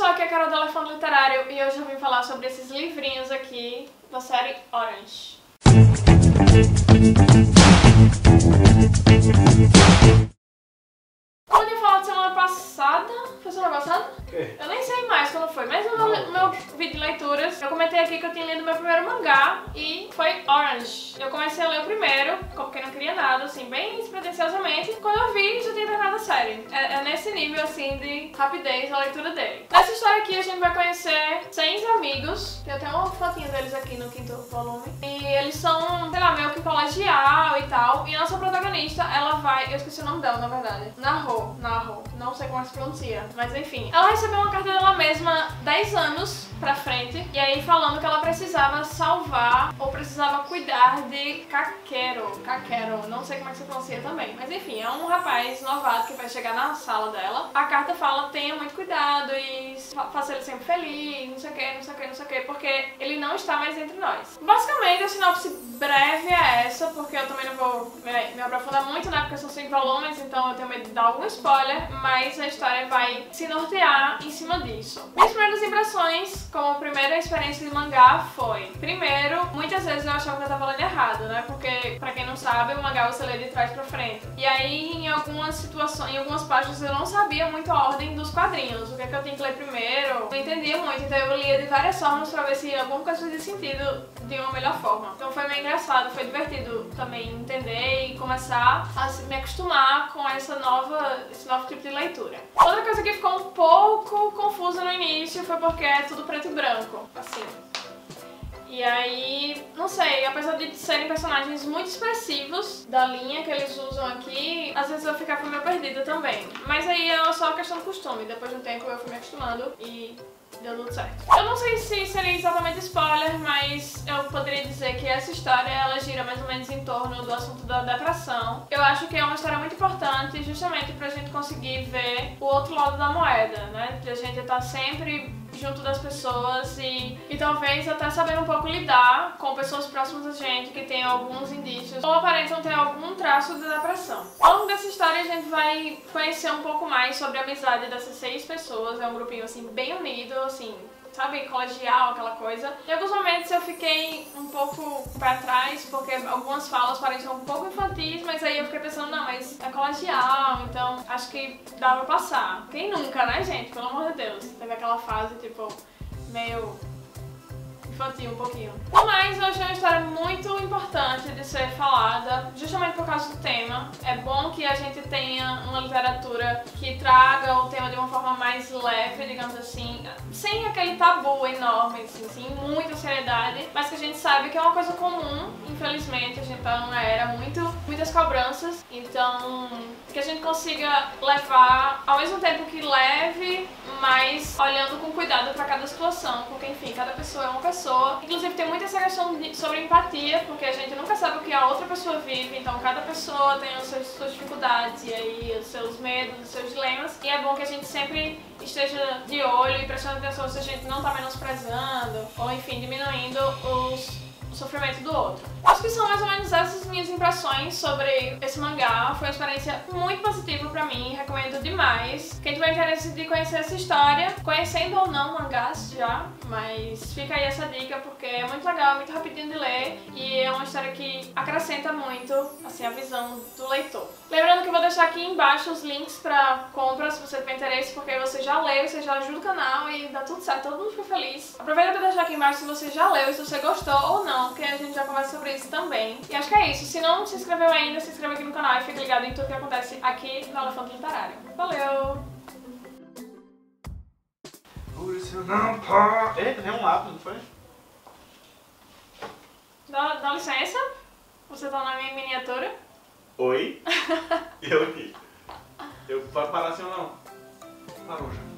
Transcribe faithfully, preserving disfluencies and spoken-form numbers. pessoal, aqui é a Carol do Elefante Literário e hoje eu vim falar sobre esses livrinhos aqui da série Orange. Quando eu falar de semana passada, foi semana passada? Que? Eu nem sei mais quando foi, mas no não, meu, meu vídeo de leituras eu comentei aqui que eu tinha lido meu primeiro mangá e foi Orange. Eu comecei a ler o primeiro, porque não queria nada, assim, bem despretensiosamente. Quando eu vi, já tinha terminado a série. É, é nesse nível, assim, de rapidez a leitura dele. Nessa história aqui a gente vai conhecer seis amigos, tem até uma fotinha deles aqui no quinto volume. E eles são, sei lá, meio que colegial e tal. E a nossa protagonista, ela vai... Eu esqueci o nome dela, na verdade. Naho, Naho. Não sei como é que se pronuncia, mas enfim. Ela recebeu uma carta dela mesma dez anos pra frente, e aí falando que ela precisava salvar ou precisava cuidar de Kakeru. Kakeru, não sei como é que se pronuncia também, mas enfim, é um rapaz novato que vai chegar na sala dela. A carta fala, tenha muito cuidado e faça ele sempre feliz, não sei o que, não sei o que, não sei o que, porque ele não está mais entre nós. Basicamente, a sinopse breve é essa, porque eu também não vou me, me aprofundar muito, né, porque são cinco volumes, então eu tenho medo de dar algum spoiler, mas a história vai se nortear em cima disso. Minhas primeiras impressões como primeira experiência de mangá foi... Primeiro, muitas vezes eu achava que eu tava lendo errado, né? Porque, pra quem não sabe, o mangá você lê de trás pra frente. E aí, em algumas situações, em algumas páginas, eu não sabia muito a ordem dos quadrinhos. O que é que eu tenho que ler primeiro? Não entendia muito, então eu lia de várias formas pra ver se alguma coisa fazia sentido de uma melhor forma. Então foi meio engraçado, foi divertido também entender e começar a me acostumar com essa nova, esse novo tipo de leitura. Outra coisa que ficou um pouco confusa no início foi porque é tudo preto e branco, assim. E aí, não sei, apesar de serem personagens muito expressivos da linha que eles usam aqui, às vezes eu ficava meio perdida também. Mas aí é só uma questão de costume, depois de um tempo eu fui me acostumando e... deu tudo certo. Eu não sei se seria exatamente spoiler, mas eu poderia dizer que essa história, ela gira mais ou menos em torno do assunto da depressão. Eu acho que é uma história muito importante justamente pra gente conseguir ver o outro lado da moeda, né? Pra gente estar sempre junto das pessoas e, e talvez até saber um pouco lidar com pessoas próximas a gente que tem alguns indícios ou aparentam ter algum traço de depressão. Ao longo dessa história a gente vai conhecer um pouco mais sobre a amizade dessas seis pessoas, é um grupinho assim bem unido, assim, sabe, colegial, aquela coisa. Em alguns momentos eu fiquei um pouco pra trás, porque algumas falas pareciam um pouco infantis, mas aí eu fiquei pensando, não, mas é colegial, então acho que dá pra passar. Quem nunca, né, gente? Pelo amor de Deus. Teve aquela fase, tipo, meio infantil um pouquinho. Mas eu achei uma história muito importante de ser falada, justamente por causa do tema. É bom que a gente tenha uma literatura que traga o tema de uma forma mais leve, digamos assim, sem aquele tabu enorme, assim, sem muita seriedade, mas que a gente sabe que é uma coisa comum, infelizmente, a gente tá numa era muito, muitas cobranças, então que a gente consiga levar, ao mesmo tempo que leve, mas olhando com cuidado pra cada situação, porque enfim, cada pessoa é uma pessoa. Inclusive tem muita essa questão sobre empatia, porque a gente nunca sabe o que a outra pessoa vive, então cada pessoa tem as suas, suas dificuldades e aí os seus medos, os seus dilemas, e é bom que a gente sempre esteja de olho e prestando atenção se a gente não tá menosprezando, ou enfim, diminuindo os... o sofrimento do outro. Acho que são mais ou menos essas minhas impressões sobre esse mangá. Foi uma experiência muito positiva pra mim, recomendo demais. Quem tiver interesse de conhecer essa história, conhecendo ou não mangás já, mas fica aí essa dica porque é muito legal, é muito rapidinho de ler e é uma história que acrescenta muito, assim, a visão do leitor. Lembrando que eu vou deixar aqui embaixo os links pra compra, se você tiver interesse, porque aí você já leu, você já ajuda o canal e dá tudo certo, todo mundo fica feliz. Aproveita pra deixar aqui embaixo se você já leu, se você gostou ou não, porque a gente já conversa sobre isso também. E acho que é isso. Se não se inscreveu ainda, se inscreva aqui no canal e fica ligado em tudo que acontece aqui no Elefante Literário. Valeu! Por isso não pá... Eita, deu um lápis, não foi? Dá, dá licença? Você tá na minha miniatura? Oi? Eu aqui. Eu, pode parar assim ou não? Parou já.